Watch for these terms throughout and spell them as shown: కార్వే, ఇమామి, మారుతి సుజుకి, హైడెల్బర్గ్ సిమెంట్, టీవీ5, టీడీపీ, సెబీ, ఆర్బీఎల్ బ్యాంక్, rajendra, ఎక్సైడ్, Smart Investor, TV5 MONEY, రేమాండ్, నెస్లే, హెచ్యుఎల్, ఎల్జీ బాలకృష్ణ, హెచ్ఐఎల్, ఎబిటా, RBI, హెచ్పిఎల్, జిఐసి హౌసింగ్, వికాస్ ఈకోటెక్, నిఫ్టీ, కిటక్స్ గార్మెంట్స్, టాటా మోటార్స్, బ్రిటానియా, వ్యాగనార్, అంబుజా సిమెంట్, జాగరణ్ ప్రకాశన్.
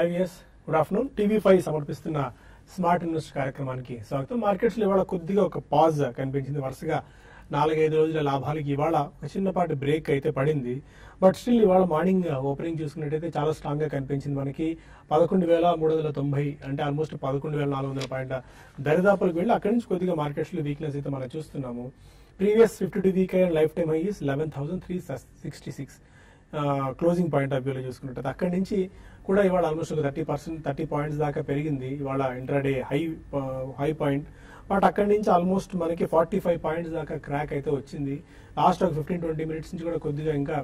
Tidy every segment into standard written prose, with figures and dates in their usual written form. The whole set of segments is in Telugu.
ఐఎస్ గుడ్ ఆఫ్టర్నూన్ టీవీ5 సమర్పిస్తున్న స్మార్ట్ ఇన్వెస్ట్ కార్యక్రమానికి స్వాగతం. మార్కెట్స్లో ఇవాళ కొద్దిగా ఒక పాజ్ కనిపించింది. వరుసగా 4-5 రోజుల లాభాలకి ఇవాళ ఒక చిన్నపాటి బ్రేక్ అయితే పడింది. బట్ స్టిల్ ఇవాళ మార్నింగ్ ఓపెనింగ్ చూసుకున్నట్టయితే చాలా స్ట్రాంగ్గా కనిపించింది. మనకి 11,390 అంటే ఆల్మోస్ట్ 11,400 పాయింట్ దరిదాపులకు వెళ్ళి అక్కడి నుంచి కొద్దిగా మార్కెట్స్లో వీక్నెస్ అయితే మనం చూస్తున్నాము. ప్రీవియస్ 52 వీక్ అయిన life time high is 11,366 closing point of వ్యూలో చూసుకున్నట్టయితే అక్కడి నుంచి కూడా ఇవాళ ఆల్మోస్ట్ ఒక 30 పాయింట్స్ దాకా పెరిగింది. ఇవాళ ఇంట్రాడే హై పాయింట్. బట్ అక్కడి నుంచి ఆల్మోస్ట్ మనకి 45 పాయింట్స్ దాకా క్రాక్ అయితే వచ్చింది. లాస్ట్ ఒక 15-20 మినిట్స్ నుంచి కూడా కొద్దిగా ఇంకా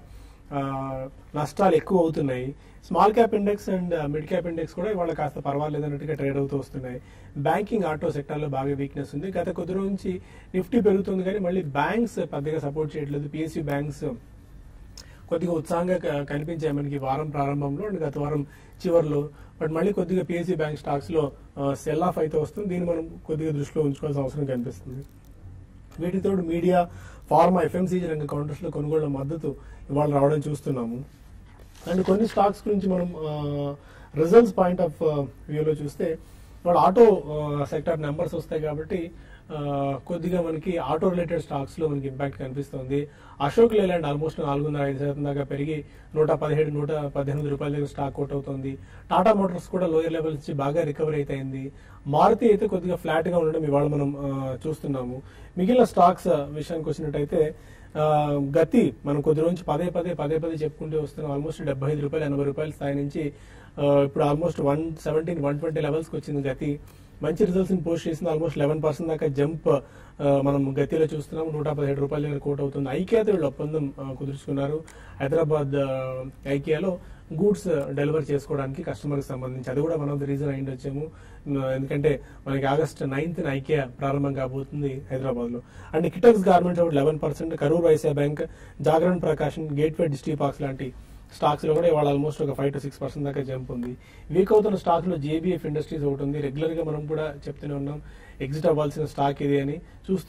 నష్టాలు ఎక్కువ అవుతున్నాయి. Small cap index and mid cap index కూడా ఇవాళ కాస్త పర్వాలేదన్నట్టుగా ట్రేడ్ అవుతూ వస్తున్నాయి. బ్యాంకింగ్, ఆటో సెక్టార్లో బాగా వీక్నెస్ ఉంది. గత కొద్ది రోజు నుంచి నిఫ్టీ పెరుగుతుంది కానీ మళ్ళీ బ్యాంక్స్ పెద్దగా సపోర్ట్ చేయట్లేదు. పిఎస్యూ బ్యాంక్స్ కొద్దిగా ఉత్సాహంగా కనిపించాయి మనకి వారం ప్రారంభంలో అండ్ గత వారం చివరిలో. బట్ మళ్ళీ కొద్దిగా పిఎస్సీ బ్యాంక్ స్టాక్స్లో సెల్ ఆఫ్ అయితే వస్తుంది. దీన్ని మనం కొద్దిగా దృష్టిలో ఉంచుకోవాల్సిన అవసరం కనిపిస్తుంది. వీటితో మీడియా, ఫార్మా, ఎఫ్ఎంసీజీ రంగ కౌంటర్స్లో కొనుగోళ్ల మద్దతు ఇవాళ రావడం చూస్తున్నాము. అండ్ కొన్ని స్టాక్స్ గురించి మనం రిజల్ట్స్ పాయింట్ ఆఫ్ వ్యూలో చూస్తే ఇవాళ ఆటో సెక్టార్ నెంబర్స్ వస్తాయి కాబట్టి కొద్దిగా మనకి ఆటో రిలేటెడ్ స్టాక్స్లో మనకి ఇంపాక్ట్ కనిపిస్తుంది. అశోక్ లేలాండ్ ఆల్మోస్ట్ 4.5% దాకా పెరిగి 117-118 రూపాయల దగ్గర స్టాక్ అవుట్ అవుతుంది. టాటా మోటార్స్ కూడా లోయర్ లెవెల్స్ నుంచి బాగా రికవరీ అయింది. మారుతి అయితే కొద్దిగా ఫ్లాట్గా ఉండడం ఇవాళ మనం చూస్తున్నాము. మిగిలిన స్టాక్స్ విషయానికి వచ్చినట్టయితే గతి మనం కొద్ది రోజు పదే పదే చెప్పుకుంటూ వస్తున్నాం. ఆల్మోస్ట్ 75-80 రూపాయల స్థాయి నుంచి ఇప్పుడు ఆల్మోస్ట్ 117-120 లెవెల్స్కి వచ్చింది గతి. మంచి రిజల్ట్స్ని పోస్ట్ చేసింది. ఆల్మోస్ట్ 11% దాకా జంప్ మనం గతిలో చూస్తున్నాం. 117 రూపాయల దగ్గర కోట్ అవుతుంది. ఐకియాతో వీళ్ళు ఒప్పందం కుదుర్చుకున్నారు. హైదరాబాద్ ఐకియాలో గూడ్స్ డెలివర్ చేసుకోవడానికి కస్టమర్కి సంబంధించి అది కూడా వన్ ఆఫ్ ది రీజన్ అయ్యి వచ్చాము. ఎందుకంటే మనకి ఆగస్ట్ 9th ఐకియా ప్రారంభం కాబోతుంది హైదరాబాద్లో. అండ్ కిటక్స్ గార్మెంట్స్ ఒకటి 11%, Karur Vysya bank, జాగరణ్ ప్రకాశన్, gateway డిస్ట్రీ parks లాంటి స్టాక్స్లో కూడా ఇవాళ ఆల్మోస్ట్ ఒక 5-6% దాకా జంప్ ఉంది. వీక్ అవుతున్న స్టాక్లో జేబీఎఫ్ ఇండస్ట్రీస్ ఒకటి ఉంది. రెగ్యులర్గా మనం కూడా చెప్తూనే ఉన్నాం ఎగ్జిట్ అవ్వాల్సిన స్టాక్ ఇది అని.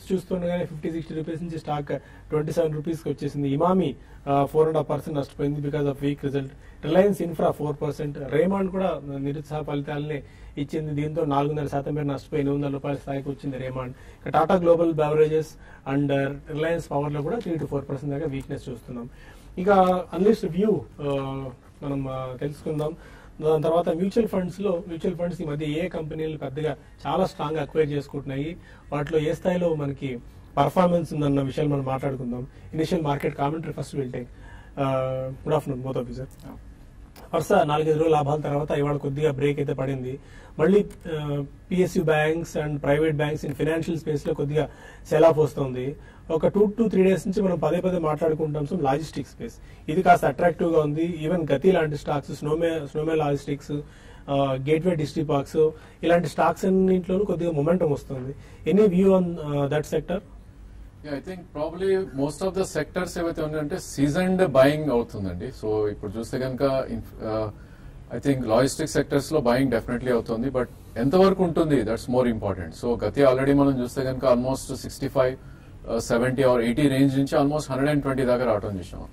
చూస్తుండగానే 50-60 రూపీస్ నుంచి స్టాక్ 27 రూపీస్కి వచ్చేసింది. ఇమామి 4.5% నష్టపోయింది because of weak result. Reliance Infra 4%, రేమాండ్ కూడా నిరుత్సాహ ఫలితాలనే ఇచ్చింది. దీంతో 4.5% మేర నష్టపోయి 800 రూపాయల స్థాయికి వచ్చింది రేమాండ్. Tata global beverages and Reliance పవర్లో కూడా 3-4% దాకా వీక్నెస్ చూస్తున్నాం. ఇక అన్లిస్ట్ వ్యూ మనం తెలుసుకుందాం. దాని తర్వాత మ్యూచువల్ ఫండ్స్ ఈ మధ్య ఏ కంపెనీలు పెద్దగా చాలా స్ట్రాంగ్ అక్వైర్ చేసుకుంటున్నాయి, వాటిలో ఏ స్థాయిలో మనకి పర్ఫార్మెన్స్ ఉందన్న విషయాలు మనం మాట్లాడుకుందాం. Initial market commentary first will take. Good afternoon both of you sir. వరుస 4-5 రోజుల లాభాల తర్వాత ఇవాళ కొద్దిగా బ్రేక్ అయితే పడింది. మళ్ళీ PSU banks and private banks in financial స్పేస్లో కొద్దిగా సెల్ ఆఫ్ వస్తుంది. ఒక 2-3 డేస్ నుంచి మనం పదే మాట్లాడుకుంటాం. సో లాజిస్టిక్స్ స్పేస్ ఇది కాస్త అట్రాక్టివ్గా ఉంది. ఈవెన్ గతి లాంటి stocks, Snowman logistics, gateway డిస్ట్రీ parks ఇలాంటి స్టాక్స్ అన్నింటిలోనూ కొద్దిగా మొమెంటం వస్తుంది. Any view on that sector? I think probably most of the sectors ఏవైతే ఉన్నాయంటే సీజన్డ్ బయింగ్ అవుతుందండి. సో ఇప్పుడు చూస్తే కనుక ఐ థింక్ లాజిస్టిక్ సెక్టర్స్ లో బయింగ్ డెఫినెట్లీ అవుతుంది. బట్ ఎంతవరకు ఉంటుంది that's more important. So Gati already మనం చూస్తే కనుక ఆల్మోస్ట్ 65-70 or 80 రేంజ్ నుంచి ఆల్మోస్ట్ 120 దాకా రావడం చూసాం.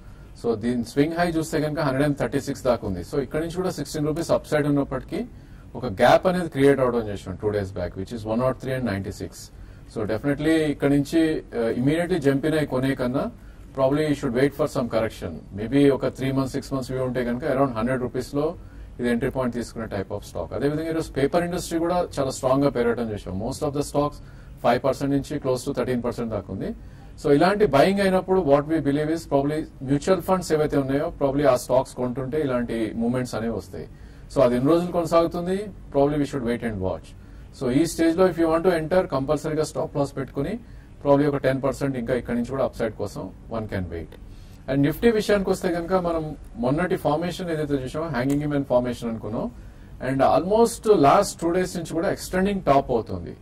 సో దీని స్వింగ్ హై చూస్తే కనుక 136 దాకా ఉంది. సో ఇక్కడ నుంచి కూడా 16 రూపీస్ అప్ సైడ్ ఉన్నప్పటికీ ఒక గ్యాప్ అనేది క్రియేట్ అవడం చేసాం 2 days back, which is 103.96. So definitely ఇక్కడ నుంచి ఇమీడియట్లీ జంప్ అయినాయి కొనే కన్నా probably you should wait for some correction. Maybe ఒక 3 months 6 months వ్యూ ఉంటే కనుక అరౌండ్ 100 రూపీస్ లో ఇది ఎంట్రీ పాయింట్ తీసుకునే టైప్ ఆఫ్ స్టాక్. అదేవిధంగా ఈరోజు పేపర్ ఇండస్ట్రీ కూడా చాలా స్ట్రాంగ్ గా పెరగడం చేసాం. మోస్ట్ ఆఫ్ ద స్టాక్స్ 5% నుంచి క్లోజ్ టు 13% దాకా ఉంది. సో ఇలాంటి బయింగ్ అయినప్పుడు what we believe is probably mutual funds ఏవైతే ఉన్నాయో ప్రాబ్లీ ఆ స్టాక్స్ కొంటుంటే ఇలాంటి మూవ్మెంట్స్ అనేవి వస్తాయి. సో అది ఎన్ని రోజులు కొనసాగుతుంది probably we should wait and watch. So ఈ స్టేజ్ లో if you want to enter కంపల్సరీగా స్టాప్ లాస్ పెట్టుకుని ప్రాబ్లీ ఒక 10% ఇంకా ఇక్కడ నుంచి కూడా అప్ సైడ్ కోసం one can wait. And నిఫ్టీ విషయానికి వస్తే కనుక మనం మొన్నటి ఫార్మేషన్ ఏదైతే చూసామో హ్యాంగింగ్ మ్యాన్ ఫార్మేషన్ అనుకున్నాం. అండ్ ఆల్మోస్ట్ లాస్ట్ 2 days నుంచి కూడా ఎక్స్టెండింగ్ టాప్ అవుతుంది.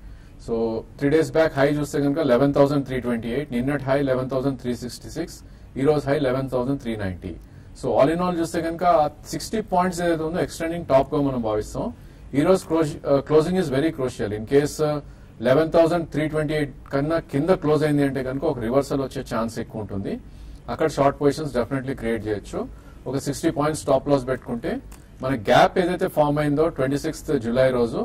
సో 3 days బ్యాక్ హై చూస్తే కనుక 11,328, నిన్నటి హై 11,366, ఈ రోజు high 11,390. So all in all చూస్తే కనుక 60 points ఏదైతే ఉందో ఎక్స్టెండింగ్ టాప్ గా మనం భావిస్తాం. ఈ రోజు closing is very crucial. In case 11,328 కన్నా కింద క్లోజ్ అయింది అంటే కనుక ఒక రివర్సల్ వచ్చే ఛాన్స్ ఎక్కువ ఉంటుంది. అక్కడ షార్ట్ పొజిషన్స్ డెఫినెట్లీ క్రియేట్ చేయొచ్చు. ఒక 60 points టాప్ లాస్ పెట్టుకుంటే మన గ్యాప్ ఏదైతే ఫామ్ అయిందో 26th July రోజు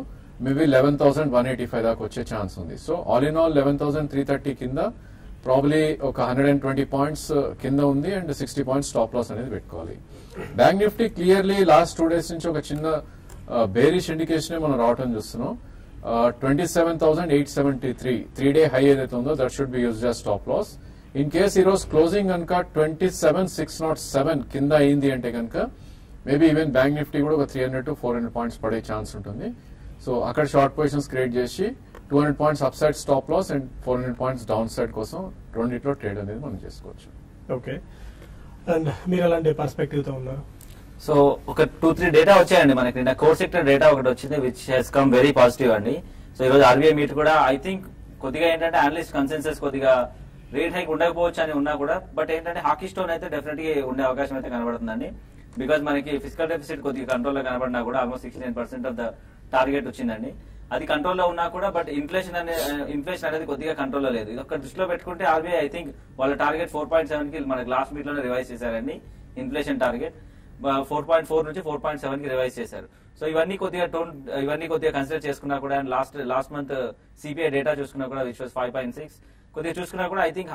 మేబీ 11,185 దాకా వచ్చే ఛాన్స్ ఉంది. సో ఆల్ ఇన్ ఆల్ 11,330 కింద ప్రాబ్లీ ఒక 120 పాయింట్స్ కింద ఉంది అండ్ 60 పాయింట్స్ స్టాప్ లాస్ అనేది పెట్టుకోవాలి. Bank నిఫ్టీ clearly last 2 days నుంచి ఒక చిన్న బేరిష్ ఇండికేషన్ మనం రావటం చూస్తున్నాం. 27,873 3-day హై ఏదైతే ఉందో that should be used as stop loss. In case ఈ రోజు క్లోజింగ్ కనుక 27,607 కింద అయింది అంటే కనుక మేబీ ఈవెన్ బ్యాంక్ నిఫ్టీ కూడా ఒక 300 to 400 పాయింట్స్ పడే ఛాన్స్ ఉంటుంది. సో అక్కడ షార్ట్ పొజిషన్స్ క్రియేట్ చేసి 200 points up side stop loss and 400 points down side కోసం రెండింటిలో ట్రేడ్ అనేది మనం చేసుకోవచ్చు. ఓకే, అండ్ మీరు అలాంటి పర్స్పెక్టివ్ తో ఉన్నారు. సో ఒక 2-3 డేటా వచ్చాయండి మనకి. నిన్న కోర్ సెక్టర్ డేటా ఒకటి వచ్చింది which has come very positive అండి. సో ఈరోజు ఆర్బీఐ మీట్ కూడా ఐ థింక్ కొద్దిగా ఏంటంటే అనలిస్ట్ కన్సెన్సెస్ కొద్దిగా రేట్ హైక్ ఉండకపోవచ్చు అని ఉన్నా కూడా బట్ ఏంటంటే హాకీ స్టోన్ అయితే డెఫినెట్ గా ఉండే అవకాశం అయితే కనబడుతుందండి. బికాస్ మనకి ఫిజికల్ డెఫిసిట్ కొద్దిగా కంట్రోల్లో కనబడినా కూడా ఆల్మోస్ట్ 69% ఆఫ్ ద టార్గెట్ వచ్చిందండి. అది కంట్రోల్లో ఉన్నా కూడా బట్ ఇన్ఫ్లేషన్ అనేది కొద్దిగా కంట్రోల్లో లేదు. ఇది ఒక దృష్టిలో పెట్టుకుంటే ఆర్బీఐ ఐ థింక్ వాళ్ళ టార్గెట్ 4.7 కి మనకి లాస్ట్ మీట్ లోనే రివైజ్ చేశారండి. ఇన్ఫ్లేషన్ టార్గెట్ 4.4 నుంచి 4.7 కి రివైజ్ చేశారు. సో ఇవన్నీ కొద్దిగా కన్సిడర్ చేసుకున్నా కూడా and last month CPI data చూసుకున్నా కూడా విచ్ వాస్ 5.6 కొద్దిగా చూసుకున్నా కూడా ఐ థింక్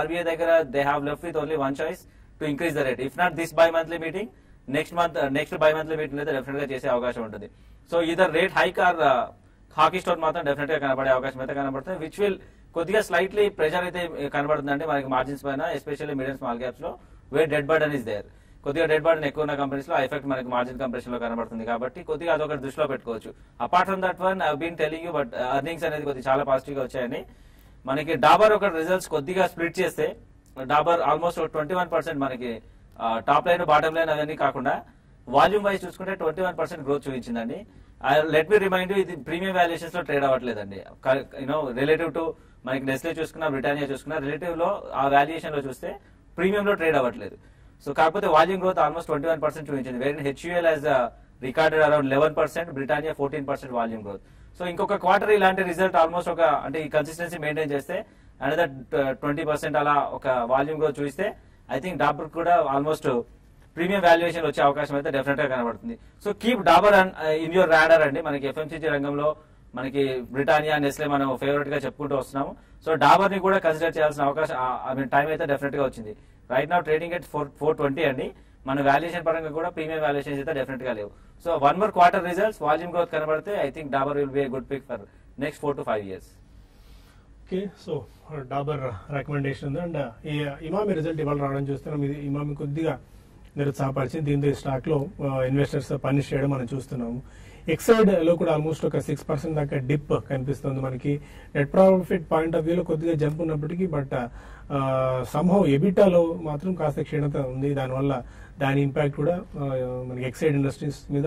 ఆర్బీఐ దగ్గర they have left with only one choice to increase the rate. If not this by monthly meeting next by monthly meeting అయితే డెఫినెట్ గా చేసే అవకాశం ఉంటుంది. So either rate hike or hawkish stone మాత్రం డెఫినెట్ గా కనబడే అవకాశం అయితే కనబడుతుంది విచ్ విల్ కొద్దిగా స్లైట్లీ ప్రెషర్ అయితే కనబడుతుందంటే మనకి మార్జిన్స్ పైన ఎస్పెషల్లీ మీడియం స్మాల్ క్యాప్స్ లో where debt burden is there. కొద్దిగా డెడ్ బర్డెన్ ఎక్కువ ఉన్న కంపెనీస్ లో ఎఫెక్ట్ మనకి మార్జిన్ కంప్రెషన్ లో కనబడుతుంది కాబట్టి కొద్దిగా అదొక దృష్టిలో పెట్టుకోవచ్చు. Apart from that one I have been telling you but earnings అనేది కొద్దిగా చాలా పాజిటివ్ గా వచ్చాయని మనకి డాబర్ ఒక రిజల్ట్స్ కొద్దిగా స్ప్లిట్ చేస్తే డాబర్ ఆల్మోస్ట్ 21% మనకి టాప్ లైన్ బాటమ్ లైన్ అవన్నీ కాకుండా వాల్యూమ్ వైజ్ చూసుకుంటే 21% గ్రోత్ చూపించిందండి. లెట్ మీ రిమైండ్ యూ ఇది ప్రీమియం వాల్యుయేషన్స్ లో ట్రేడ్ అవ్వట్లేదండి. యూనో రిలేటివ్ టు మనకి నెస్లే చూసుకున్నా బ్రిటానియా చూసుకున్నా రిలేటివ్ లో ఆ వాల్యుయేషన్ లో చూస్తే ప్రీమియం లో ట్రేడ్ అవ్వట్లేదు. సో కాకపోతే వాల్యూమ్ గ్రోత్ ఆల్మోస్ట్ 21% చూపించింది. వేరే హెచ్యుఎల్ as recorded around 11%, బ్రిటానియా 14% volume growth. So ఇంకొక క్వార్టర్ ఇలాంటి రిజల్ట్ ఆల్మోస్ట్ ఒక అంటే ఈ కన్సిస్టెన్సీ మెయింటైన్ చేస్తే అనదర్ 20% అలా ఒక వాల్యూమ్ గ్రోత్ చూస్తే ఐ థింక్ డాబర్ కూడా ఆల్మోస్ట్ ప్రీమియం వాల్యుయేషన్ వచ్చే అవకాశం అయితే డెఫినెట్ గా కనబడుతుంది. So keep Dabur in your radar అండి. మనకి ఎఫ్ఎంసీజీ రంగంలో మనకి బ్రిటానియా నెస్లే మనం ఫేవరెట్ గా చెప్పుకుంటూ వస్తున్నాము. సో డాబర్ ని కూడా కన్సిడర్ చేయాల్సిన అవకాశం ఐ మీన్ టైం అయితే డెఫినెట్ గా వచ్చింది. రైట్ నౌ ట్రేడింగ్ ఎట్ 420 అండి. మన వాల్యుయేషన్ పరంగా కూడా ప్రీమియం వాల్యుయేషన్స్ అయితే డెఫినెట్ గా లేవు. So one more quarter results volume growth కనబడితే I think Dabur will be a good pick for next 4 to 5 years. Okay, so Dabur recommendation and ఇమామి result ఇవాళ రావడం చూస్తున్నాం. ఇది ఇమామి కొద్దిగా నిరుత్సాహపరిచింది. దీంతో ఈ స్టాక్ లో ఇన్వెస్టర్స్ పనిష్ చేయడం మనం చూస్తున్నాము. ఎక్సైడ్ లో కూడా ఆల్మోస్ట్ ఒక 6% దాకా డిప్ కనిపిస్తుంది మనకి. నెట్ ప్రాఫిట్ పాయింట్ ఆఫ్ వ్యూలో కొద్దిగా జంప్ ఉన్నప్పటికీ బట్ సంహౌ ఎబిటాలో మాత్రం కాస్త క్షీణత ఉంది. దానివల్ల దాని ఇంపాక్ట్ కూడా మనకి ఎక్సైడ్ ఇండస్ట్రీస్ మీద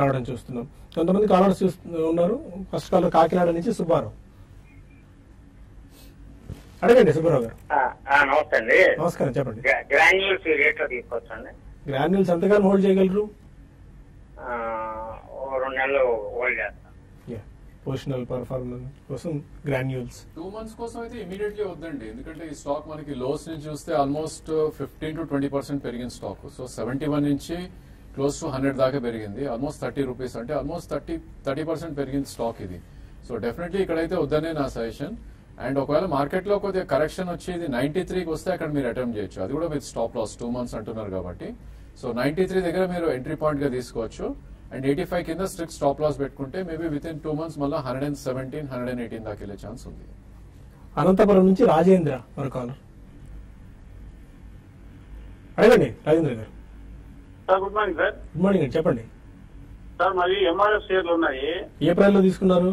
రావడం చూస్తున్నాం. కొంతమంది కాలర్స్ ఉన్నారు. ఫస్ట్ కాలర్ కాకినాడ నుంచి సుబ్బారావు. అడగండి సుబ్బారావు గారు. నమస్కారం, చెప్పండి. గ్రాన్యూల్స్ ఎంతకాలం హోల్డ్ చేయగలరు? పొజిషనల్ పర్ఫార్మెన్స్ కోసం గ్రాన్యూల్స్ 2 months కోసం అయితే ఇమీడియట్లీ వద్దండి. ఎందుకంటే ఈ స్టాక్ మనకి లోస్ నుంచి చూస్తే ఆల్మోస్ట్ 15 to 20% పెరిగిన స్టాక్. సో 71 నుంచి క్లోజ్ టు 100 దాకా పెరిగింది. ఆల్మోస్ట్ 30 rupees అంటే ఆల్మోస్ట్ 30% పెరిగిన స్టాక్ ఇది. సో డెఫినెట్లీ ఇక్కడైతే వద్దనే నా సజెషన్. అండ్ ఒకవేళ మార్కెట్ లో కొద్దిగా కరెక్షన్ వచ్చేది 93కి వస్తే అక్కడ మీరు అటెంప్ట్ చేయొచ్చు. అది కూడా విత్ స్టాప్ లాస్ 2 months అంటున్నారు కాబట్టి. సో 93 దగ్గర మీరు ఎంట్రీ పాయింట్ గా తీసుకోవచ్చు అండ్ 85 కింద స్ట్రిక్ట్ స్టాప్ లాస్ పెట్టుకుంటే మేబీ విత్ ఇన్ 2 months మళ్ళీ 117, 118 దాకా వెళ్ళే ఛాన్స్ ఉంది. అనంతపురం నుంచి రాజేంద్ర గారు కాల్. అడగండి రాజేంద్ర గారు. Sir good morning. Sir good morning అండి, చెప్పండి. సార్ మరి ఎంఆర్ఎఫ్ షేర్లు ఉన్నాయి. ఏ ప్రైస్ లో తీసుకున్నారు?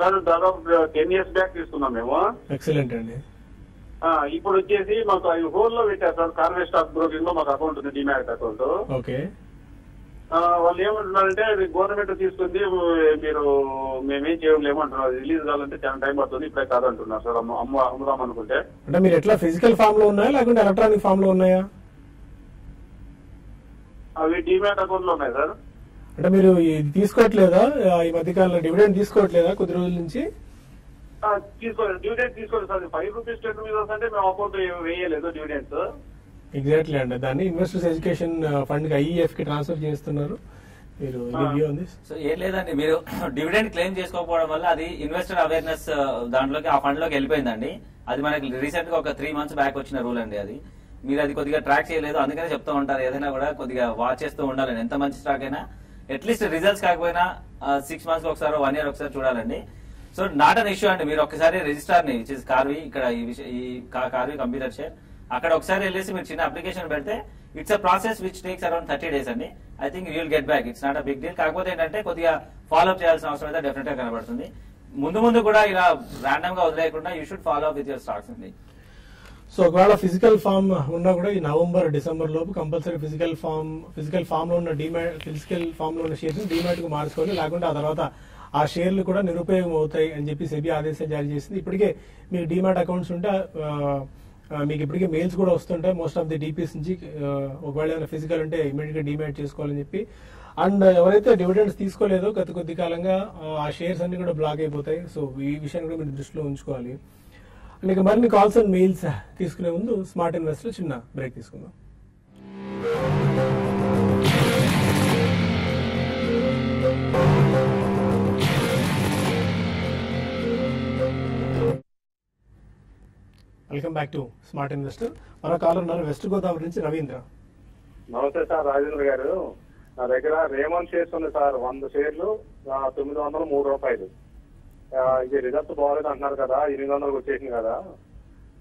సార్ దాదాపు 10 years బ్యాక్ తీసుకున్నాం మేము. ఎక్సలెంట్ అండి. ఇప్పుడు వచ్చేసి మాకు అవి హోల్ లో పెట్టారు సార్. కార్వే స్టాక్ బ్రోకింగ్ లో మాకు అకౌంట్ ఉంది, డిమాట్ అకౌంట్. ఓకే, వాళ్ళు ఏమంటున్నారంటే అది గవర్నమెంట్ తీసుకుంది, మీరు మేమేం చేయలేము అంటున్నారు. రిలీజ్ కావాలంటే చాలా టైం పడుతుంది, ఇప్పుడే కాదంటున్నారు సార్. అమ్ముదాం అనుకుంటే అంటే మీరు ఎట్లా ఫిజికల్ ఫామ్ లో ఉన్నాయా లేకుంటే ఎలక్ట్రానిక్ ఫామ్ లో ఉన్నాయా? అవి డిమాట్ అకౌంట్ లో ఉన్నాయి సార్. అంటే మీరు ఇది తీసుకోవట్లేదా? ఈ మధ్యకాలంలో డివిడెండ్ తీసుకోవట్లేదా? కొద్ది రోజుల నుంచి తీసుకోలేదు. డివిడెండ్ తీసుకోలేదు సార్. ₹5 టెన్ మీద మేము అకౌంట్ వేయలేదు డివిడెండ్స్. ఎగ్జాక్ట్లీ అండి, దాన్ని ఇన్వెస్టర్స్ ఎడ్యుకేషన్ ఫండ్ గా ఐఎఫ్ కి ట్రాన్స్ఫర్ చేస్తున్నారు. మీరు సో ఏం లేదండి, మీరు డివిడెండ్ క్లెయిమ్ చేసుకోకపోవడం వల్ల అది ఇన్వెస్టర్ అవేర్నెస్ దాంట్లోకి ఆ ఫండ్ లోకి వెళ్ళిపోయిందండి. అది మనకి రీసెంట్ గా ఒక 3 months బ్యాక్ వచ్చిన రూల్ అండి. అది మీరు అది కొద్దిగా ట్రాక్ చేయలేదు, అందుకనే చెప్తూ ఉంటారు ఏదైనా కూడా కొద్దిగా వాచ్ చేస్తూ ఉండాలండి. ఎంత మంచి స్టాక్ అయినా అట్లీస్ట్ రిజల్ట్స్ కాకపోయినా 6 months ఒకసారి 1 year ఒకసారి చూడాలండి. సో నాట్ అన్ ఇష్యూ అండి. మీరు ఒకసారి రిజిస్టార్ ని కార్వి, ఇక్కడ ఈ కార్వి కంప్యూటర్ షేర్ అక్కడ ఒకసారి వెళ్ళేసి మీరు చిన్న అప్లికేషన్ పెడితే it's a process which takes around 30 days అండి. I think you will get back, it's not a big deal. కాకపోతే ఏంటంటే కొద్దిగా ఫాలో అప్ చేయాల్సిన అవసరం అయితే డెఫినెట్ గా కనబడుతుంది. ముందు ముందు కూడా ఇలా ర్యాండమ్ గా వదిలేయకుండా you should follow up with your stocks అండి. సో ఒకవేళ ఫిజికల్ ఫామ్ ఉన్నా కూడా ఈ నవంబర్ డిసెంబర్ లోపు కంపల్సరీ ఫిజికల్ ఫామ్ లో ఉన్న డిమాట్ ఫిజికల్ ఫామ్ లో ఉన్న షేర్స్ డిమాట్ కు మార్చుకోవాలి, లేకుంటే ఆ తర్వాత ఆ షేర్లు కూడా నిరుపయోగం అవుతాయి అని చెప్పి సెబీ ఆదేశాలు జారీ చేసింది. ఇప్పటికే మీకు డిమాట్ అకౌంట్స్ ఉంటే మీకు ఇప్పటికే మెయిల్స్ కూడా వస్తుంటాయి మోస్ట్ ఆఫ్ ది డిపిఎస్ నుంచి, ఒకవేళ ఏమైనా ఫిజికల్ ఉంటే ఇమీడియట్ గా డిమాట్ చేసుకోవాలని చెప్పి. అండ్ ఎవరైతే డివిడెండ్స్ తీసుకోలేదో గత కొద్ది కాలంగా ఆ షేర్స్ అన్ని కూడా బ్లాక్ అయిపోతాయి. సో ఈ విషయాన్ని కూడా మీరు దృష్టిలో ఉంచుకోవాలి. అండ్ ఇక మరిన్ని కాల్స్ అండ్ మెయిల్స్ తీసుకునే ముందు స్మార్ట్ ఇన్వెస్టర్ చిన్న బ్రేక్ తీసుకుందాం. Welcome back to smart investor. మరో కాలర్ ఉన్నారు వెస్ట్ గోదావరి నుంచి, రవీంద్ర. నమస్తే సార్. రాజేంద్ర గారు, నా దగ్గర రేమండ్ షేర్స్ ఉన్నాయి సార్, 100 shares 903 రూపాయలు. ఇది రిజల్ట్స్ బాగాలేదు అంటున్నారు కదా, 800 వచ్చేసింది కదా,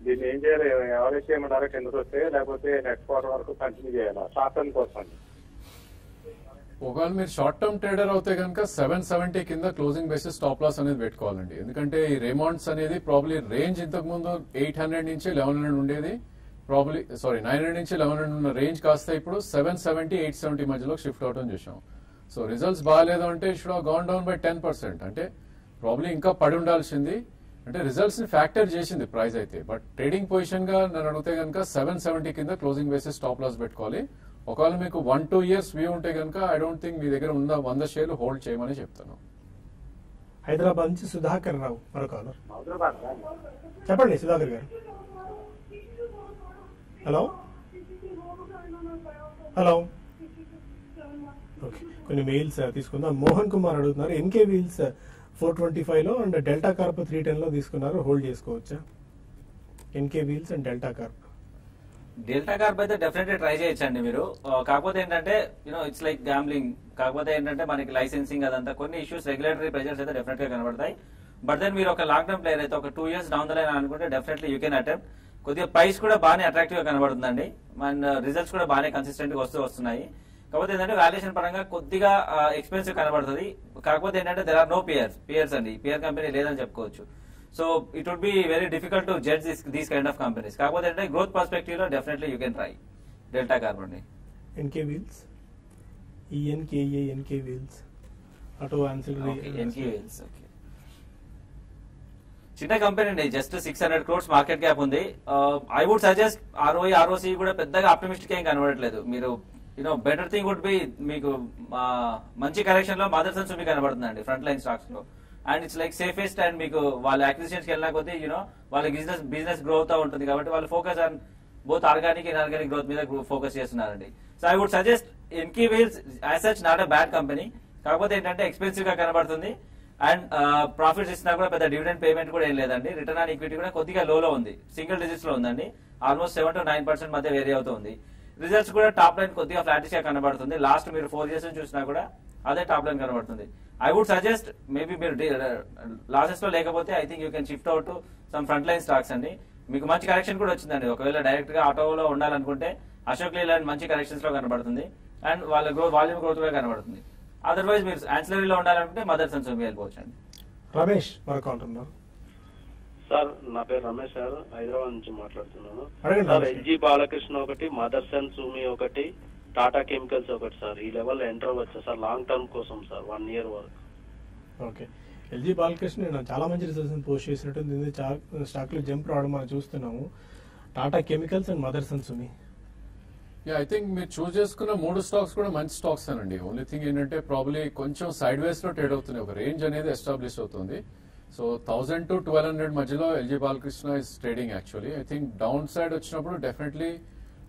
దీన్ని ఏం చేయాలి? ఎవరేజ్ చేయమంటారా కిందకు వస్తే, లేకపోతే నెక్స్ట్ క్వార్టర్ వరకు కంటిన్యూ చేయాలా? షార్ట్ టర్మ్ కోసం ఒకవేళ మీరు షార్ట్ టర్మ్ ట్రేడర్ అవుతే కనుక 770 కింద క్లోజింగ్ బేసిస్ స్టాప్ లాస్ అనేది పెట్టుకోవాలండి. ఎందుకంటే ఈ రేమాండ్స్ అనేది ప్రాబ్లీ రేంజ్ ఇంతకు ముందు 800 నుంచి 1100 ఉండేది, ప్రాబ్లీ సారీ 900 నుంచి 1100 ఉన్న రేంజ్ కాస్త ఇప్పుడు 770-870 మధ్యలో షిఫ్ట్ అవటం చూసాం. సో రిజల్ట్స్ బాగాలేదు అంటే should have gone down by 10%, అంటే ప్రాబ్లీ ఇంకా పడి ఉండాల్సింది. అంటే రిజల్ట్స్ ని ఫ్యాక్టర్ చేసింది ప్రైస్ అయితే, బట్ ట్రేడింగ్ పొజిషన్ గా నన్ను అడిగితే కనుక 770 కింద క్లోజింగ్ బేసిస్ స్టాప్ లాస్ పెట్టుకోవాలి. ఒకవేళ మీకు 1-2 years వ్యూ ఉంటే కనుక ఐ డోంట్ థింక్ మీ దగ్గర ఉన్న 100 shares హోల్డ్ చేయమని చెప్తాను. హైదరాబాద్ నుంచి సుధాకర్ రావు మరో కాలర్. చెప్పండి సుధాకర్ గారు. హలో హలో, కొన్ని మెయిల్స్ తీసుకుందాం. మోహన్ కుమార్ అడుగుతున్నారు, MK wheels 425 and Delta Corp 310 తీసుకున్నారు, హోల్డ్ చేసుకోవచ్చా? NK wheels and Delta Corp అయితే డెఫినెట్లీ ట్రై చేయొచ్చండి మీరు. కాకపోతే ఏంటంటే యూనో ఇట్స్ లైక్ గ్యాంబ్లింగ్, కాకపోతే ఏంటంటే మనకి లైసెన్సింగ్ అదంతా కొన్ని ఇష్యూస్ రెగ్యులేటరీ ప్రెజర్స్ అయితే డెఫినెట్ గా కనబడతాయి. బట్ దెన్ మీరు ఒక లాంగ్ టర్మ్ ప్లేయర్ అయితే ఒక 2 years డౌన్ ద లైన్ అనుకుంటే డెఫినెట్లీ యూ కెన్ అటెంప్ట్. కొద్దిగా ప్రైస్ కూడా బాగానే అట్రాక్టివ్ గా కనబడుతుందండి, మన రిజల్ట్స్ కూడా బాగానే కన్సిస్టెంట్ గా వస్తున్నాయి. కాకపోతే ఏంటంటే వాల్యుయేషన్ పరంగా కొద్దిగా ఎక్స్పెన్సివ్ కనబడుతుంది. కాకపోతే ఏంటంటే దెర్ ఆర్ నో పియర్స్ అండి, పియర్ కంపెనీ లేదని చెప్పుకోవచ్చు. So it would be very difficult to judge these kind of companies. కాకపోతే అంటే గ్రోత్ పర్స్పెక్టివ్ లో definitely you can try Delta carbon. NK wheels NK wheels auto ancillary NK wheels okay, చిన్న కంపెనీ అండి, జస్ట్ 600 crores మార్కెట్ క్యాప్ ఉంది. I would suggest ROI ROC కూడా పెద్దగా ఆప్టిమిస్టిక్ ఏం కనబడట్లేదు. మీరు you know better thing would be మీకు మంచి కరెక్షన్ లో మదర్సన్ సుమి కనబడుతుందండి ఫ్రంట్ లైన్ స్టాక్స్ లో. And it's like safest, and మీకు వాళ్ళ అక్విజిషన్స్ కి వెళ్ళినా కొద్దీ యూనో వాళ్ళ బిజినెస్ గ్రోత్ ఉంటుంది కాబట్టి వాళ్ళు focus on both organic and inorganic growth మీద ఫోకస్ చేస్తున్నారండి. So I would suggest NK wheels as such not a bad company. కాకపోతే ఏంటంటే ఎక్స్పెన్సివ్ గా కనబడుతుంది, అండ్ ప్రాఫిట్స్ ఇచ్చినా కూడా పెద్ద డివిడెండ్ పేమెంట్ కూడా ఏం లేదండి. రిటర్న్ ఆన్ ఈక్విటీ కూడా కొద్దిగా లోలో ఉంది, సింగిల్ డిజిట్స్ లో ఉందండి, ఆల్మోస్ట్ 7-9% మధ్య వేరీ అవుతుంది. రిజల్ట్స్ కూడా టాప్ లైన్ కొద్దిగా ఫ్లాటిష్ గా కనబడుతుంది. లాస్ట్ మీరు 4 years చూసినా కూడా అదే టాప్ లైన్ కనబడుతుంది. ఐ వుడ్ సజెస్ట్ మేబీ మీరు లాసెస్ లో లేకపోతే I think you can shift out to some front line stocks అండి. మీకు మంచి కరెక్షన్ కూడా వచ్చిందండి. ఒకవేళ డైరెక్ట్ గా ఆటోలో ఉండాలనుకుంటే అశోక్ లేలాండ్ మంచి కరెక్షన్స్ లో కనబడుతుంది, అండ్ వాళ్ళ వాల్యూమ్ గ్రోత్ కూడా కనబడుతుంది. అదర్వైజ్ మీరు ఆన్సిలరీలో ఉండాలనుకుంటే మదర్సన్ సోమి వెళ్ళిపోవచ్చు అండి. రమేష్ వరకు అంటున్నారు సార్. నా పేరు రమేష్ సార్, హైదరాబాద్ నుంచి మాట్లాడుతున్నాను సార్. ఎల్జీ బాలకృష్ణ ఒకటి, మదర్సన్ సూమి ఒకటి, టాటా కెమికల్స్ ఒకటి సార్. ఈ లెవెల్ ఎంటర్ అవ్వచ్చు సార్ లాంగ్ టర్మ్ కోసం సార్, 1 year వరకు. ఓకే, ఎల్జీ బాలకృష్ణ చాలా మంచి రిజల్ట్స్ పోస్ట్ చేసినట్టు స్టాక్ లో జంప్ రావడం మనం చూస్తున్నాము. Tata chemicals and Motherson సూమి, I think మీరు చూస్ చేసుకున్న 3 stocks కూడా మంచి స్టాక్స్ అండి. ఓన్లీ థింగ్ ఏంటంటే ప్రాబ్లీ కొంచెం సైడ్ వేస్ లో ట్రేడ్ అవుతుంది, ఒక రేంజ్ అనేది ఎస్టాబ్లిష్ అవుతుంది. సో 1000 to 1200 మధ్యలో ఎల్జీ బాలకృష్ణ is trading actually. I think downside వచ్చినప్పుడు డెఫినెట్లీ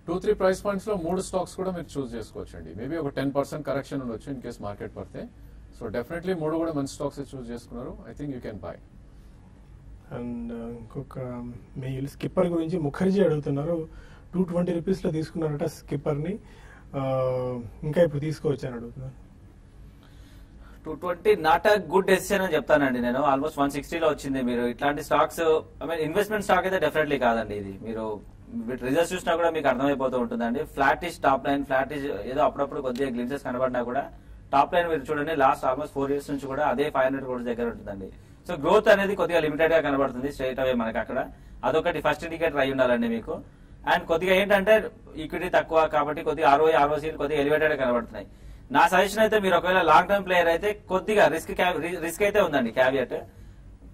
2-3 price points లో 3 stocks కూడా మీరు చూస్ చేసుకోవచ్చండి. మేబీ ఒక 10% కరెక్షన్ ఉండొచ్చు ఇన్ కేస్ మార్కెట్ పడితే. సో డెఫినెట్లీ 3 కూడా మంచి స్టాక్స్ చూస్ చేసుకున్నారు. I think you can buy. And ఇంకొక మెయిల్ స్కిప్పర్ గురించి ముఖర్జీ అడుగుతున్నారు. 220 రూపీస్లో తీసుకున్నారట స్కిప్పర్ని, ఇంకా ఇప్పుడు తీసుకోవచ్చు అని అడుగుతున్నారు. 220 నాట్ అ గుడ్ డెసిషన్ అని చెప్తానండి నేను. ఆల్మోస్ట్ 160లో వచ్చింది. మీరు ఇట్లాంటి stocks I mean investment stock అయితే డెఫినెట్లీ కాదండి ఇది. మీరు రిజల్ట్స్ చూసినా కూడా మీకు అర్థమైపోతూ ఉంటుందండి. ఫ్లాటిష్ టాప్ లైన్, ఫ్లాటిష్ ఏదో అప్పుడప్పుడు కొద్దిగా గ్లిమ్సెస్ కనబడినా కూడా టాప్ లైన్ మీరు చూడండి లాస్ట్ ఆల్మోస్ట్ 4 years నుంచి కూడా అదే 500 crores దగ్గర ఉంటుందండి. సో గ్రోత్ అనేది కొద్దిగా లిమిటెడ్ గా కనబడుతుంది స్ట్రైట్ అవే మనకి. అక్కడ అదొకటి ఫస్ట్ ఇండికేటర్ అయి ఉండాలండి మీకు. అండ్ కొద్దిగా ఏంటంటే ఈక్విటీ తక్కువ కాబట్టి కొద్దిగా ROE, ROC కొద్దిగా ఎలివేటెడ్ కనబడుతున్నాయి. నా సజెషన్ అయితే మీరు ఒకవేళ లాంగ్ టర్మ్ ప్లేయర్ అయితే కొద్దిగా రిస్క్ అయితే ఉందండి క్యావియట్.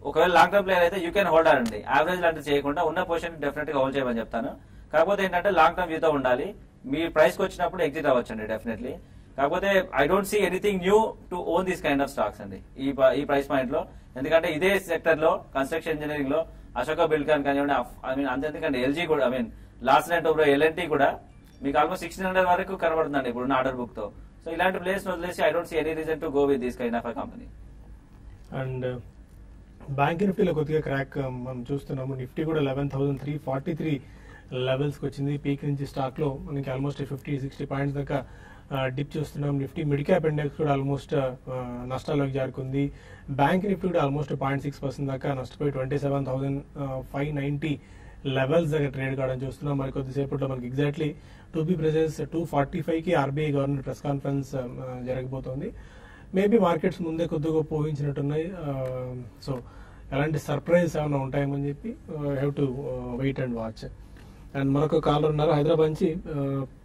ఒకవేళ లాంగ్ టర్మ్ ప్లేయర్ అయితే యూ కెన్ హోల్డ్ అండి. యావరేజ్ లాంటివి చేయకుండా ఉన్న పొజిషన్ డెఫినెట్ గా హోల్డ్ చేయమని చెప్తాను. కాకపోతే ఏంటంటే లాంగ్ టర్మ్ వ్యూతో ఉండాలి. మీ ప్రైస్కి వచ్చినప్పుడు ఎగ్జిట్ అవ్వచ్చండి డెఫినెట్లీ. కాకపోతే I don't see anything new to own this kind of stocks అండి ఈ ప్రైస్ పాయింట్ లో. ఎందుకంటే ఇదే సెక్టర్ లో కన్స్ట్రక్షన్ ఇంజనీరింగ్ లో అశోక బిల్డన్ కానివ్వండి, ఐ మీన్ అంతేందుకండి ఎల్జీ కూడా, I mean last night L&T కూడా మీకు ఆల్మోస్ట్ 1600 వరకు కనబడుతుందండి ఇప్పుడు ఆర్డర్ బుక్ తో. సో ఇలాంటి ప్లేస్ వదిలేసి I don't see any reason to go with this kind of company. And bank నిఫ్టీలో కొద్దిగా క్రాక్ మనం చూస్తున్నాము. నిఫ్టీ కూడా 11,343 లెవెల్స్ కి వచ్చింది. పీక్ నుంచి స్టాక్ లో మనకి ఆల్మోస్ట్ 50-60 points దాకా డిప్ చూస్తున్నాం. నిఫ్టీ మిడ్ క్యాప్ ఇండెక్స్ కూడా ఆల్మోస్ట్ నష్టాల్లోకి జారుకుంది. బ్యాంక్ నిఫ్టీ కూడా ఆల్మోస్ట్ 0.6% దాకా నష్టపోయి 27,590 లెవెల్స్ దగ్గర ట్రేడ్ కావడం చూస్తున్నాం. మరి కొద్దిసేపట్లో మనకి ఎగ్జాక్ట్లీ టు బి ప్రెజెస్ 245కి RBI గవర్నర్ ప్రెస్ కాన్ఫరెన్స్ జరగబోతోంది. మేబీ మార్కెట్స్ ముందే కొద్దిగా పోయించినట్టున్నాయి. సో ఎలాంటి సర్ప్రైజ్ ఏమైనా ఉంటాయేమని చెప్పి have to wait and watch. And మరొక కాలర్ ఉన్నారు హైదరాబాద్ నుంచి,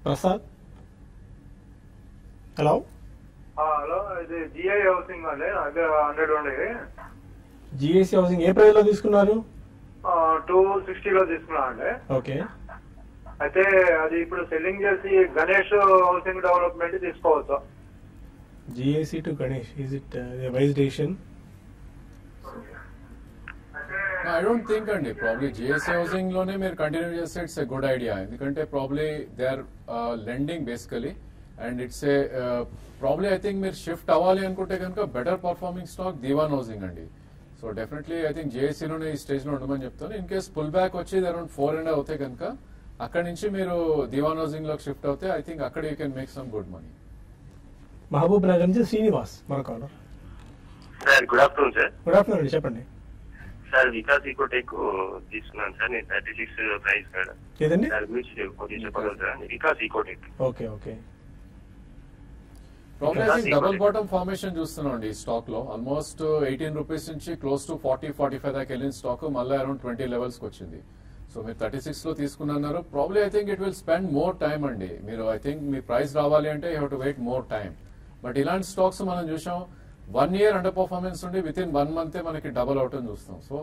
ప్రసాద్. హలో హలో, ఇది జిఐ హౌసింగ్ అండి. అదే 100 ఉండేది జిఐసి హౌసింగ్. ఏ ప్రైస్ లో తీసుకున్నారు? 260లో తీసుకున్నా అండి. ఓకే, అయితే అది ఇప్పుడు సెల్లింగ్ చేసి గణేష్ హౌసింగ్ డెవలప్మెంట్ తీసుకోవచ్చు. GIC to Ganesh, is it wise decision? I don't think అండి. ప్రాబ్లీ జిఎస్ హౌసింగ్ లోనే మీరు కంటిన్యూ చేస్తే ఇట్స్ ఎ గుడ్ ఐడియా. ఎందుకంటే probably they are lending basically and it's a probably. I think మీరు షిఫ్ట్ అవ్వాలి అనుకుంటే కనుక better performing stock Dewan housing అండి. సో డెఫినెట్లీ ఐ థింక్ జేఏసీలోనే ఈ స్టేజ్ లో ఉండమని చెప్తాను. ఇన్ కేస్ పుల్ బ్యాక్ వచ్చి అరౌండ్ 4.5 అవుతే కనుక అక్కడి నుంచి మీరు దివాన్ హౌసింగ్ లో షిఫ్ట్ అవుతే ఐ థింక్ అక్కడ you can make some good money. Mahabub Nagar నుంచి Srinivas. Good afternoon sir. Good afternoon అండి, చెప్పండి సార్. వికాస్ ఈకోటెక్ తీసుకున్నాను సార్ నేను. 36 price sir. వికాస్ ఈకోటెక్. Okay okay. Double bottom formation చూస్తున్నాం అండి స్టాక్ లో. ఆల్మోస్ట్ 18 rupees నుంచి క్లోజ్ టు 40-45 దాకా వెళ్ళిన స్టాక్ మళ్ళీ అరౌండ్ 20 లెవెల్స్ కి వచ్చింది. సో మీరు 36 లో తీసుకున్నారు. Probably I think it will spend more time అండి. మీరు ఐ థింక్ మీ ప్రైస్ రావాలి అంటే you have to wait more time. But ఇలాంటి స్టాక్స్ మనం చూసాం 1 year అండర్ పర్ఫార్మెన్స్ ఉండి విత్ ఇన్ 1 month మనకి డబల్ అవుట్ అని చూస్తాం. సో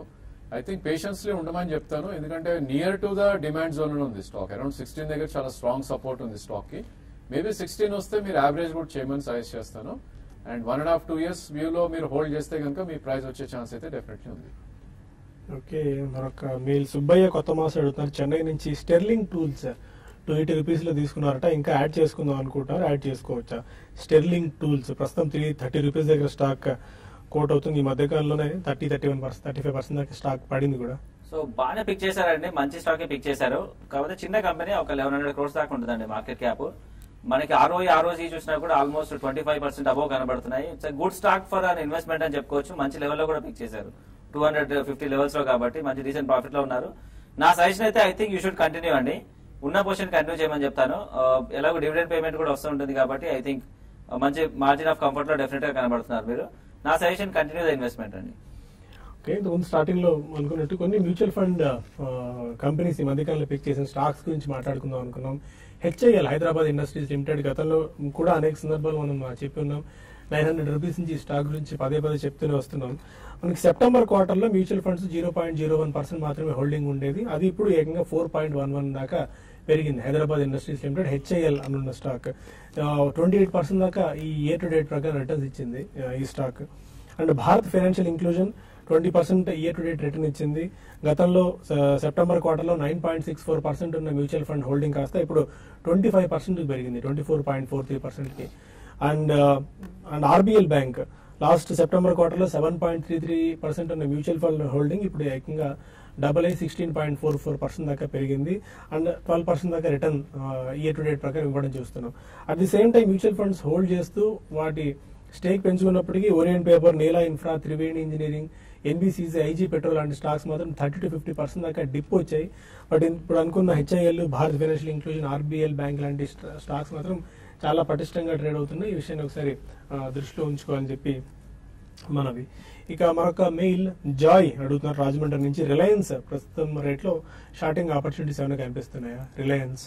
ఐ థింక్ పేషెన్స్ లో ఉండమని చెప్తాను. ఎందుకంటే near to the demand zone ఉంది స్టాక్. అరౌండ్ 16 దగ్గర చాలా స్ట్రాంగ్ సపోర్ట్ ఉంది స్టాక్ కి. మేబీ 16 వస్తే మీరు యావరేజ్ కూడా చేయమని సజెస్ట్ చేస్తాను. అండ్ 1.5-2 years వ్యూలో మీరు హోల్డ్ చేస్తే కనుక మీ ప్రైస్ వచ్చే ఛాన్స్ అయితే డెఫినెట్లీ ఉంది. ఓకే, మరొక మీరు సుబ్బయ్య కొత్త మాస్ అడుగుతున్నారు చెన్నై నుంచి. స్టెర్లింగ్ టూల్స్ 280 rupeesలో తీసుకున్నారట, ఇంకా యాడ్ చేసుకుందాం అనుకుంటున్నారు, యాడ్ చేసుకోవచ్చా? స్టెర్లింగ్ టూల్స్ ప్రస్తుతం 330 rupees దగ్గర స్టాక్ కోట్ అవుతుంది. ఈ మధ్యకాలంలోనే 30-31%, 35% దాకా స్టాక్ పడింది కూడా. సో బాగానే పిక్ చేశారండి, మంచి స్టాక్ పిక్ చేశారు. కాకపోతే చిన్న కంపెనీ, ఒక 1100 crores దాకా ఉంటుందండి మార్కెట్ క్యాప్. మనకి ROE, ROC చూసినా కూడా ఆల్మోస్ట్ 25% అబోవ్ కనబడుతున్నాయి. It's good stock for an investment అని చెప్పుకోవచ్చు. మంచి లెవెల్లో కూడా పిక్ చేశారు 250 లెవెల్స్ లో, కాబట్టి మంచి రీసెంట్ ప్రాఫిట్ లో ఉన్నారు. నా సజెషన్ అయితే I think you should continue అండి. ఉన్న పొజిషన్ కంటిన్యూ చేయమని చెప్తాను. ఎలాగో డివిడెండ్ పేమెంట్ కూడా వస్తూ ఉంటుంది కాబట్టి ఐ థింక్ మంచి మార్జిన్ ఆఫ్ కంఫర్ట్ లో డెఫినెట్ గా కనబడుతున్నారు మీరు. నా సజెషన్ కంటిన్యూ ద ఇన్వెస్ట్మెంట్ అండి. ఓకే, ముందు స్టార్టింగ్ లో అనుకున్నట్టు కొన్ని మ్యూచువల్ ఫండ్ కంపెనీస్ ఈ మధ్యకాలంలో పిక్ చేసిన స్టాక్స్ గురించి మాట్లాడుకుందాం అనుకున్నాం. HIL హైదరాబాద్ ఇండస్ట్రీస్ లిమిటెడ్ గతంలో కూడా అనేక సందర్భాలు మనం చెప్పి ఉన్నాం. 900 rupees నుంచి ఈ స్టాక్ గురించి పదే చెప్తూనే వస్తున్నాం. మనకి సెప్టెంబర్ క్వార్టర్లో మ్యూచువల్ ఫండ్స్ 0.01% మాత్రమే హోల్డింగ్ ఉండేది. అది ఇప్పుడు ఏకంగా 4.11 దాకా పెరిగింది. హైదరాబాద్ ఇండస్ట్రీస్ లిమిటెడ్ HIL అనున్న స్టాక్ 28% దాకా ఈ ఇయర్ టు డేట్ ప్రకారం రిటర్న్స్ ఇచ్చింది ఈ stock. And Bharat financial inclusion 20% year to date return ఇచ్చింది. గతంలో సెప్టెంబర్ క్వార్టర్లో 9.64% ఉన్న మ్యూచువల్ ఫండ్ హోల్డింగ్ కాస్త ఇప్పుడు 25% పెరిగింది, 24.43%కి. And RBL bank last September క్వార్టర్లో 7.33% ఉన్న మ్యూచువల్ ఫండ్ హోల్డింగ్ ఇప్పుడు ఏకంగా డబల్ 16.44% దాకా పెరిగింది. అండ్ 12% దాకా రిటర్న్ ఇయర్ టు డేట్ ప్రకారం ఇవ్వడం చూస్తున్నాం. At the same time mutual funds hold చేస్తూ వాటి స్టేక్ పెంచుకున్నప్పటికీ ఓరియంట్ పేపర్, నీలా infra, Triveni engineering, NBCC, IG petrol లాంటి స్టాక్స్ మాత్రం 30 to 50% దాకా డిప్ వచ్చాయి. బట్ ఇప్పుడు అనుకున్న హెచ్ఐఎల్, Bharat financial inclusion, ఆర్బీఎల్ బ్యాంక్ లాంటి స్టాక్స్ మాత్రం చాలా పటిష్టంగా ట్రేడ్ అవుతున్నాయి. ఈ విషయాన్ని ఒకసారి దృష్టిలో ఉంచుకోవాలని చెప్పి మనవి. ఇక మరొక మెయిల్ జాయ్ అడుగుతున్నారు రాజమండ్రి నుంచి. రిలయన్స్ ప్రస్తుతం రేట్లో షార్టింగ్ ఆపర్చునిటీస్ ఏమైనా కనిపిస్తున్నాయా? రిలయన్స్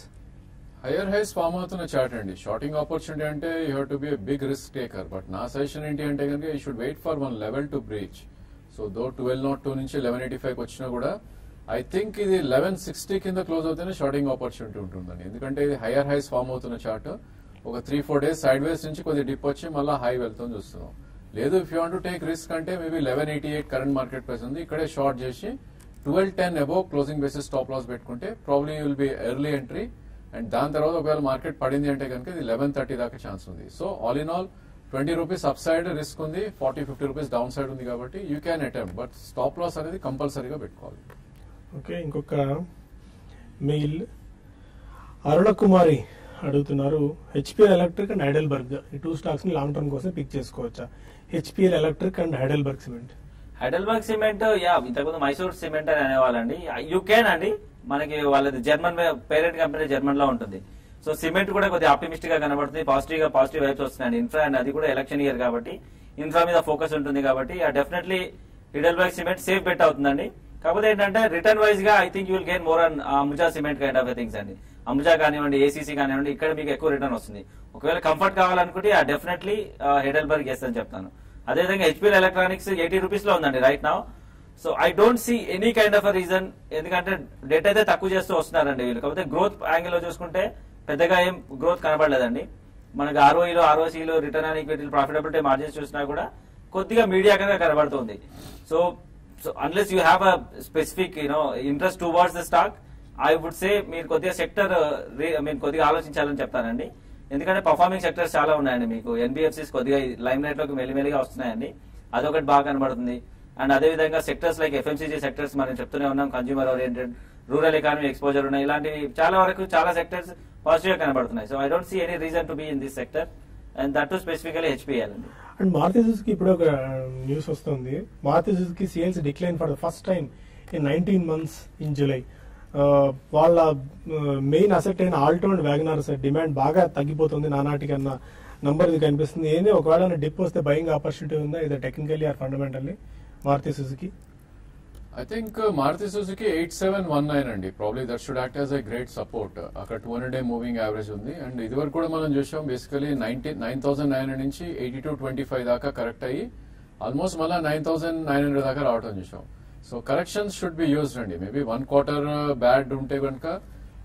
హైయర్ హైస్ ఫామ్ అవుతున్న చార్ట్ అండి. షార్టింగ్ ఆపర్చునిటీ అంటే you have to be a big risk taker. But నా సజెషన్ ఏంటి అంటే కనుక you should wait for one level to breach. So though 1202 నుంచి 1185 వచ్చినా కూడా ఐ థింక్ ఇది 1160 కింద క్లోజ్ అవుతేనే షార్టింగ్ ఆపర్చునిటీ ఉంటుందండి. ఎందుకంటే ఇది హైయర్ హైస్ ఫామ్ అవుతున్న చార్ట్. ఒక 3-4 days సైడ్ వేస్ నుంచి కొద్దిగా డిప్ వచ్చి మళ్ళీ హై వెళ్తుంది చూస్తున్నాం. లేదు if you want to take risk అంటే మేబీ 1188 కరెంట్ మార్కెట్ ప్రైస్ ఉంది, ఇక్కడే షార్ట్ చేసి 1210 above closing basis stop loss పెట్టుకుంటే probably will be early entry. And దాని తర్వాత ఒకవేళ మార్కెట్ పడింది అంటే కనుక ఇది 1130 దాకా ఛాన్స్ ఉంది. So all in all ₹20 up side risk ఉంది, ₹40-50 డౌన్ సైడ్ ఉంది కాబట్టి you can attempt, but stop loss అనేది కంపల్సరీగా పెట్టుకోవాలి. ఓకే, ఇంకొక మెయిల్ అరుణకుమారి అడుగుతున్నారు. హెచ్పిఎల్ ఎలక్ట్రిక్ అండ్ హైడెల్బర్గ్ ఈ 2 స్టాక్స్ ని లాంగ్ టర్మ్ కోసం పిక్ చేసుకోవచ్చా? హెచ్పిఎల్ electric and హైడెల్బర్గ్ సిమెంట్. హైడెల్బర్గ్ సిమెంట్ yeah ఇంతకుముందు మైసూర్ సిమెంట్ అని అనేవాళ్ళండి. యూ క్యాన్ అండి, మనకి వాళ్ళది జర్మన్ పేరెంట్ కంపెనీ జర్మన్ లో ఉంటుంది. సో సిమెంట్ కూడా కొద్దిగా ఆప్టిమిస్టిక్ గా కనబడుతుంది, పాజిటివ్ వైబ్స్ వస్తున్నాయండి. ఇన్ఫ్రా అండ్ అది కూడా ఎలక్షన్ ఇయర్ కాబట్టి ఇన్ఫ్రా మీద ఫోకస్ ఉంటుంది కాబట్టి definitely హైడెల్బర్గ్ సిమెంట్ safe bet అవుతుందండి. కాకపోతే ఏంటంటే రిటర్న్ వైజ్ గా I think you will gain more on అంబుజా సిమెంట్ kind of things అండి. అంబుజా కానివ్వండి, ఏసీసీ కానివ్వండి, ఇక్కడ మీకు ఎక్కువ రిటర్న్ వస్తుంది. ఒకవేళ కంఫర్ట్ కావాలనుకుంటే డెఫినెట్లీ హైడెల్బర్గ్ ఎస్ అని చెప్తాను. అదేవిధంగా హెచ్పిఎల్ ఎలక్ట్రానిక్స్ ₹80 లో ఉందండి right now. So I don't see any kind of reason, ఎందుకంటే డెట్ అయితే తక్కువ చేస్తూ వస్తున్నారండి వీళ్ళు. కాకపోతే గ్రోత్ యాంగిల్ లో చూసుకుంటే పెద్దగా ఏం గ్రోత్ కనబడలేదండి మనకి. ఆర్ఓఈలో, ఆర్ఓసీలో, return on equity, profitability margins చూసినా కూడా కొద్దిగా మీడియాగా కనబడుతుంది. So unless you have a specific interest towards the stock, I would say మీరు కొద్దిగా సెక్టర్ కొద్దిగా ఆలోచించాలని చెప్తానండి. ఎందుకంటే పర్ఫార్మింగ్ సెక్టర్స్ చాలా ఉన్నాయండి మీకు. ఎన్బిఎఫ్సీస్ కొద్దిగా లైమ్ లైట్ లోకి మెల్లిమెల్లిగా వస్తున్నాయండి, అదొకటి బాగా కనబడుతుంది. అండ్ అదేవిధంగా సెక్టర్స్ లైక్ ఎఫ్ఎంసీజీ సెక్టర్స్ మనం చెప్తూనే ఉన్నాం, consumer oriented, rural economy exposure ఉన్నాయి, ఇలాంటివి చాలా వరకు చాలా సెక్టర్స్ పాజిటివ్ గా కనబడుతున్నాయి. So I don't see any reason to be in this sector and that to specifically హెచ్పిఎల్ అండి. అండ్ మారుతి సుజుకి ఇప్పుడు ఒక న్యూస్ వస్తుంది. మారుతి సుజుకి sales decline for the first time in 19 months in July. వాళ్ళ మెయిన్ అసెట్ అయిన ఆల్టో అండ్ వ్యాగనార్స్ డిమాండ్ బాగా తగ్గిపోతుంది నానాటికన్నా నంబర్ ఇది కనిపిస్తుంది. ఏంది ఒకవేళ డిప్ వస్తే బయింగ్ ఆపర్చునిటీ ఉందా ఇది technically or fundamentally మారుతి సుజుకి? I think మారుతి సుజుకి 8719 అండి, probably that should act as a great support. అక్కడ 200 day మూవింగ్ యావరేజ్ ఉంది. అండ్ ఇదివరకు కూడా మనం చూసాం బేసికలీ 9,900 నుంచి 8225 దాకా కరెక్ట్ అయ్యి ఆల్మోస్ట్ మళ్ళీ 9,900 దాకా రావటం చూసాం. So corrections should be used అండి. మేబీ 1 quarter బ్యాడ్ ఉంటే కనుక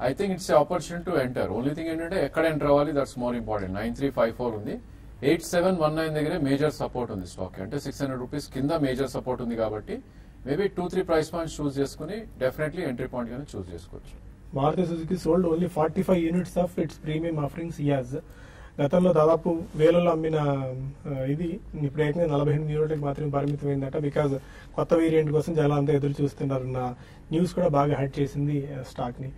I think it's opportunity to enter. Only thing ఏంటంటే ఎక్కడ ఎంటర్ అవ్వాలి, దట్స్ మోర్ ఇంపార్టెంట్. 9354 ఉంది, 8719 దగ్గర మేజర్ సపోర్ట్ ఉంది స్టాక్ కి, అంటే ₹600 కింద మేజర్ సపోర్ట్ ఉంది కాబట్టి మేబీ 2-3 ప్రైస్ పాయింట్స్ చూస్ చేసుకుని డెఫినెట్లీ ఎంట్రీ పాయింట్ గానే చూస్ చేసుకోవచ్చు. మారుతి సుజుకి sold only 45 units of its premium offering Ciaz. గతంలో దాదాపు వేలలో అమ్మిన ఇది ఇప్పుడు అయితే 48 యూనిట్లకు మాత్రమే పరిమితమైందట. బికాజ్ కొత్త వేరియంట్ కోసం చాలా అంతా ఎదురు చూస్తున్నారన్న న్యూస్ కూడా బాగా హైట్ చేసింది స్టాక్ ని.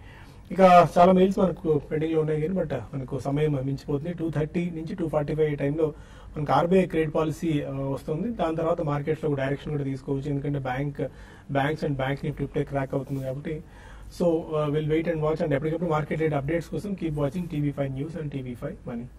ఇక చాలా మెయిల్స్ మనకు పెండింగ్ లో ఉన్నాయి కానీ బట్ మనకు సమయం మించిపోతుంది. 2:30 నుంచి 2:45 టైంలో మనకు ఆర్బీఐ క్రెడిట్ పాలసీ వస్తుంది. దాని తర్వాత మార్కెట్స్ లో డైరెక్షన్ కూడా తీసుకోవచ్చు, ఎందుకంటే banks and banking crypto crack అవుతుంది కాబట్టి. So will wait and watch. And ఎప్పటికప్పుడు మార్కెట్ రేట్ అప్డేట్స్ కోసం కీప్ వాచింగ్ TV5 News అండ్ TV5 Money.